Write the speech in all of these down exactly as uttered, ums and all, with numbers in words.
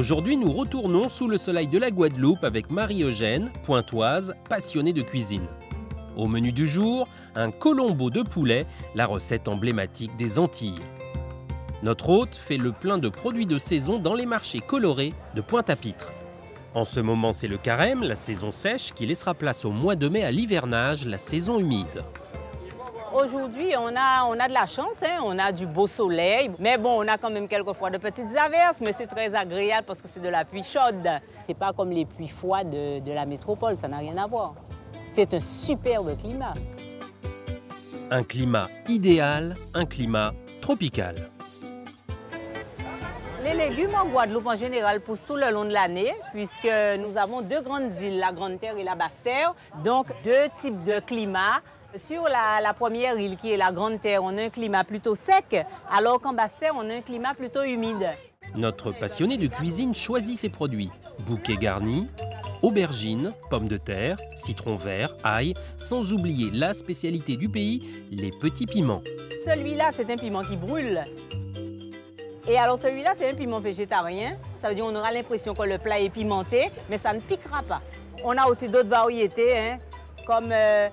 Aujourd'hui, nous retournons sous le soleil de la Guadeloupe avec Marie-Eugène, pointoise, passionnée de cuisine. Au menu du jour, un colombo de poulet, la recette emblématique des Antilles. Notre hôte fait le plein de produits de saison dans les marchés colorés de Pointe-à-Pitre. En ce moment, c'est le carême, la saison sèche, qui laissera place au mois de mai à l'hivernage, la saison humide. Aujourd'hui, on a, on a de la chance, hein? On a du beau soleil. Mais bon, on a quand même quelquefois de petites averses, mais c'est très agréable parce que c'est de la pluie chaude. C'est pas comme les pluies froides de, de la métropole, ça n'a rien à voir. C'est un superbe climat. Un climat idéal, un climat tropical. Les légumes en Guadeloupe, en général, poussent tout le long de l'année, puisque nous avons deux grandes îles, la Grande Terre et la Basse-Terre, donc deux types de climats. Sur la, la première île, qui est la Grande Terre, on a un climat plutôt sec, alors qu'en Basse-Terre, on a un climat plutôt humide. Notre passionné de cuisine choisit ses produits. Bouquets garnis, aubergines, pommes de terre, citron vert, ail, sans oublier la spécialité du pays, les petits piments. Celui-là, c'est un piment qui brûle. Et alors celui-là, c'est un piment végétarien. Ça veut dire qu'on aura l'impression que le plat est pimenté, mais ça ne piquera pas. On a aussi d'autres variétés, hein, comme euh,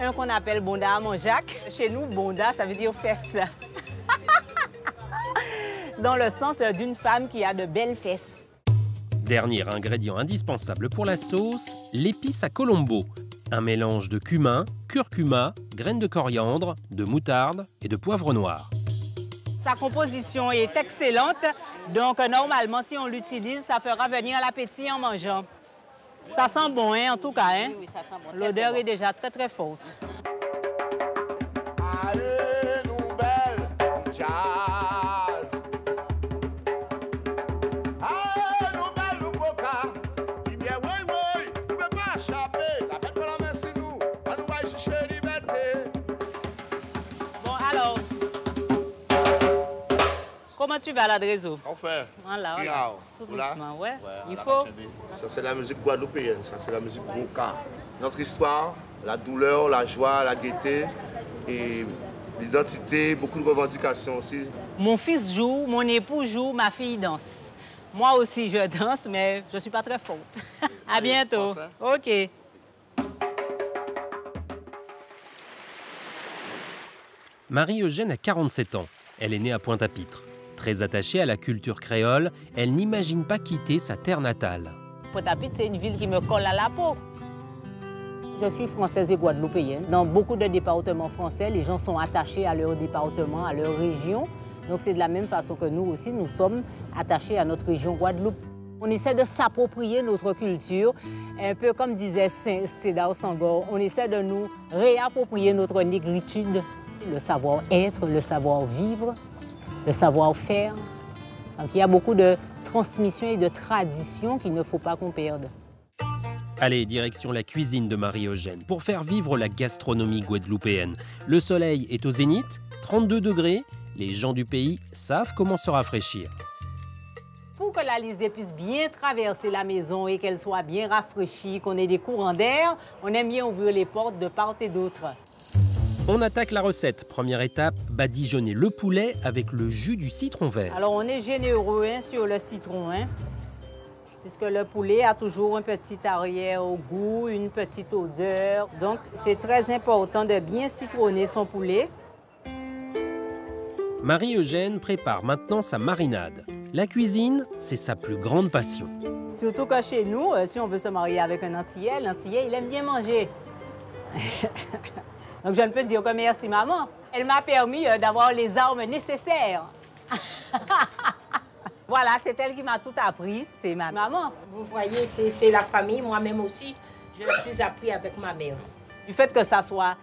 un qu'on appelle bonda mon Jacques. Chez nous, bonda, ça veut dire fesses. Dans le sens d'une femme qui a de belles fesses. Dernier ingrédient indispensable pour la sauce, l'épice à colombo. Un mélange de cumin, curcuma, graines de coriandre, de moutarde et de poivre noir. Sa composition est excellente, donc normalement, si on l'utilise, ça fera venir l'appétit en mangeant. Ça sent bon, hein, en tout cas. Hein? Oui, oui, ça sent bon. L'odeur est déjà très, très forte. Comment tu vas, l'adrézo? On fait. Voilà, voilà. Tout doucement, ouais. Ouais, il faut. Ça, c'est la musique guadeloupéenne, ça, c'est la musique bonka. Notre histoire, la douleur, la joie, la gaieté et l'identité, beaucoup de revendications aussi. Mon fils joue, mon époux joue, ma fille danse. Moi aussi, je danse, mais je ne suis pas très forte. À bientôt. OK. Marie-Eugène a quarante-sept ans. Elle est née à Pointe-à-Pitre. Très attachée à la culture créole, elle n'imagine pas quitter sa terre natale. Pointe-à-Pitre, c'est une ville qui me colle à la peau. Je suis française et guadeloupéenne. Dans beaucoup de départements français, les gens sont attachés à leur département, à leur région. Donc c'est de la même façon que nous aussi, nous sommes attachés à notre région Guadeloupe. On essaie de s'approprier notre culture, un peu comme disait Sédar Sangor, on essaie de nous réapproprier notre négritude, le savoir-être, le savoir-vivre, le savoir-faire. Donc il y a beaucoup de transmissions et de traditions qu'il ne faut pas qu'on perde. Allez, direction la cuisine de Marie-Eugène pour faire vivre la gastronomie guadeloupéenne. Le soleil est au zénith, trente-deux degrés. Les gens du pays savent comment se rafraîchir. Pour que la lisée puisse bien traverser la maison et qu'elle soit bien rafraîchie, qu'on ait des courants d'air, on aime bien ouvrir les portes de part et d'autre. On attaque la recette. Première étape, badigeonner le poulet avec le jus du citron vert. Alors on est généreux hein, sur le citron, hein, puisque le poulet a toujours un petit arrière au goût, une petite odeur. Donc c'est très important de bien citronner son poulet. Marie-Eugène prépare maintenant sa marinade. La cuisine, c'est sa plus grande passion. Surtout que chez nous, si on veut se marier avec un Antillais, l'Antillais, il aime bien manger. Donc je ne peux dire que merci maman. Elle m'a permis d'avoir les armes nécessaires. Voilà, c'est elle qui m'a tout appris, c'est ma maman. Vous voyez, c'est la famille, moi-même aussi, je suis appris avec ma mère. Du fait que ça soit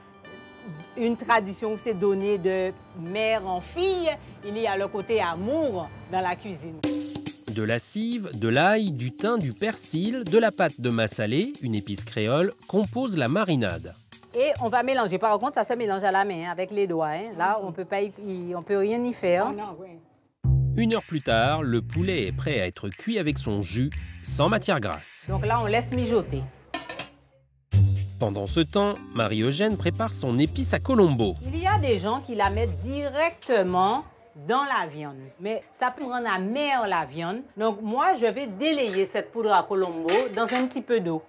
une tradition où c'est donné de mère en fille, il y a le côté amour dans la cuisine. De la cive, de l'ail, du thym, du persil, de la pâte de massalé, une épice créole, compose la marinade. Et on va mélanger. Par contre, ça se mélange à la main, hein, avec les doigts. Hein. Là, on peut pas y, y, on peut rien y faire. Oh non, ouais. Une heure plus tard, le poulet est prêt à être cuit avec son jus, sans matière grasse. Donc là, on laisse mijoter. Pendant ce temps, Marie-Eugène prépare son épice à colombo. Il y a des gens qui la mettent directement dans la viande. Mais ça peut rendre amère la viande. Donc moi, je vais délayer cette poudre à colombo dans un petit peu d'eau.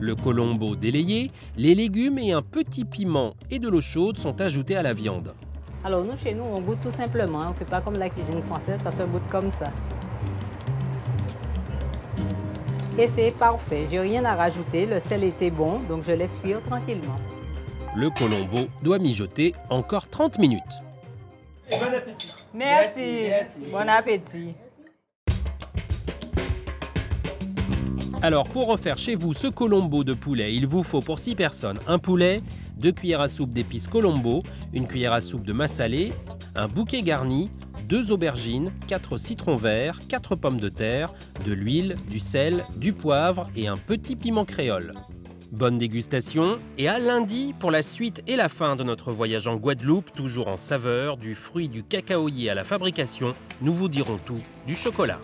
Le colombo délayé, les légumes et un petit piment et de l'eau chaude sont ajoutés à la viande. Alors nous, chez nous, on goûte tout simplement. On ne fait pas comme la cuisine française, ça se goûte comme ça. Et c'est parfait, j'ai rien à rajouter, le sel était bon, donc je laisse cuire tranquillement. Le colombo doit mijoter encore trente minutes. Et bon appétit. Merci. Merci. Merci. Bon appétit. Alors pour refaire chez vous ce colombo de poulet, il vous faut pour six personnes un poulet, deux cuillères à soupe d'épices colombo, une cuillère à soupe de massalé, un bouquet garni, deux aubergines, quatre citrons verts, quatre pommes de terre, de l'huile, du sel, du poivre et un petit piment créole. Bonne dégustation et à lundi pour la suite et la fin de notre voyage en Guadeloupe, toujours en saveur, du fruit du cacaoyer à la fabrication, nous vous dirons tout du chocolat.